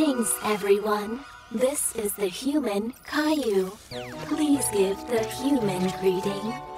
Greetings, everyone. This is the human Caillou. Please give the human greeting.